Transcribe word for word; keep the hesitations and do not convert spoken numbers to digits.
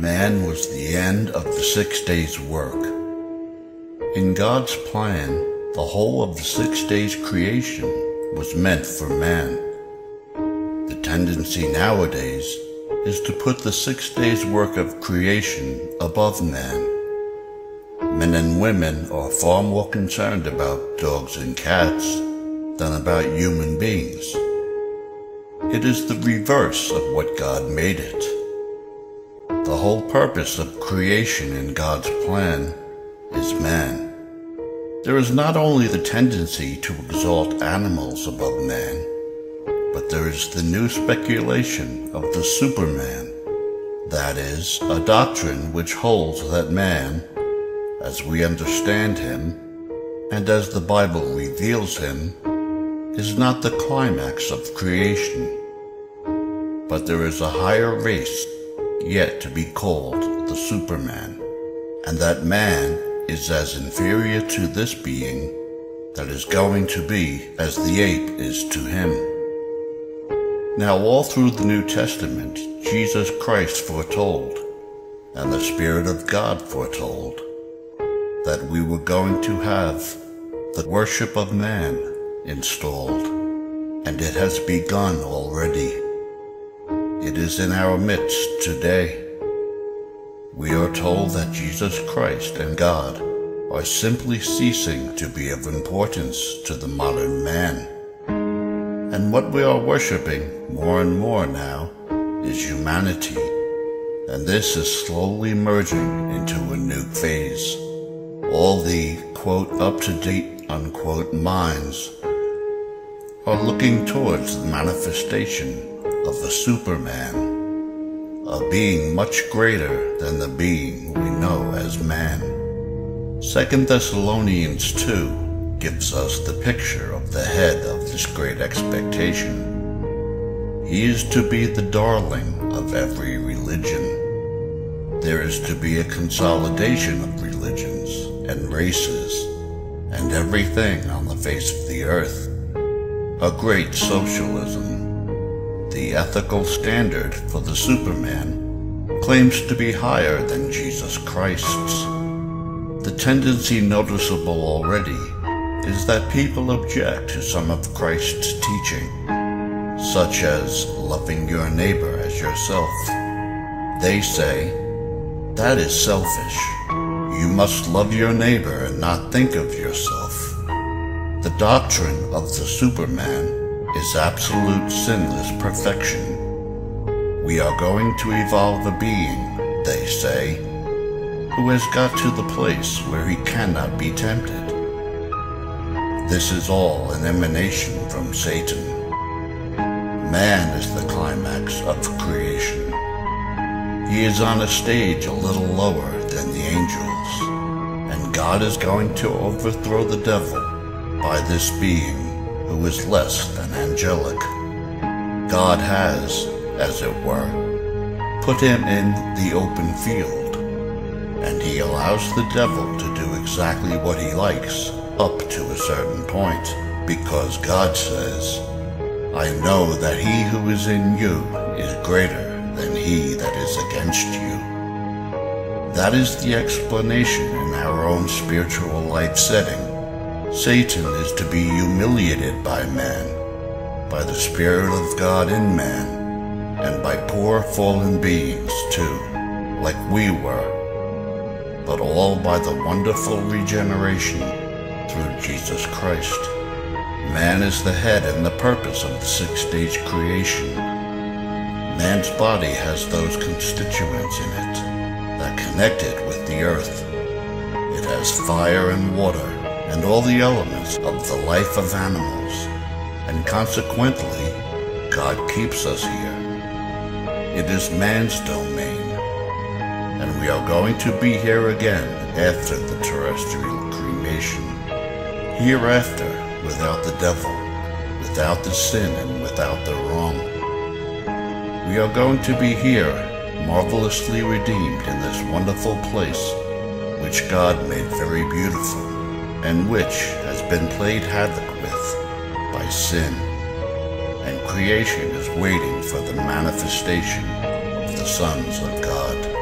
Man was the end of the six days' work. In God's plan, the whole of the six days' creation was meant for man. The tendency nowadays is to put the six days' work of creation above man. Men and women are far more concerned about dogs and cats than about human beings. It is the reverse of what God made it. The whole purpose of creation in God's plan is man. There is not only the tendency to exalt animals above man, but there is the new speculation of the Superman. That is, a doctrine which holds that man, as we understand him, and as the Bible reveals him, is not the climax of creation. But there is a higher race yet to be called the Superman, and that man is as inferior to this being that is going to be as the ape is to him. Now all through the New Testament, Jesus Christ foretold, and the Spirit of God foretold, that we were going to have the worship of man installed, and it has begun already. It is in our midst today. We are told that Jesus Christ and God are simply ceasing to be of importance to the modern man. And what we are worshiping more and more now is humanity, and this is slowly merging into a new phase. All the, quote, up-to-date, unquote, minds are looking towards the manifestation of a Superman, a being much greater than the being we know as man. Second Thessalonians two gives us the picture of the head of this great expectation. He is to be the darling of every religion. There is to be a consolidation of religions and races and everything on the face of the earth. A great socialism. The ethical standard for the Superman claims to be higher than Jesus Christ's. The tendency noticeable already is that people object to some of Christ's teaching, such as loving your neighbor as yourself. They say, that is selfish. You must love your neighbor and not think of yourself. The doctrine of the Superman is absolute sinless perfection. We are going to evolve a being, they say, who has got to the place where he cannot be tempted. This is all an emanation from Satan. Man is the climax of creation. He is on a stage a little lower than the angels, and God is going to overthrow the devil by this being who is less than angelic. God has, as it were, put him in the open field, and he allows the devil to do exactly what he likes up to a certain point, because God says, I know that he who is in you is greater than he that is against you. That is the explanation in our own spiritual life setting. Satan is to be humiliated by man, by the Spirit of God in man, and by poor fallen beings too, like we were, but all by the wonderful regeneration through Jesus Christ. Man is the head and the purpose of the six days creation. Man's body has those constituents in it that connect it with the earth. It has fire and water, and all the elements of the life of animals, and consequently, God keeps us here. It is man's domain, and we are going to be here again after the terrestrial cremation, hereafter without the devil, without the sin, and without the wrong. We are going to be here, marvelously redeemed in this wonderful place, which God made very beautiful, and which has been played havoc with by sin, and creation is waiting for the manifestation of the sons of God.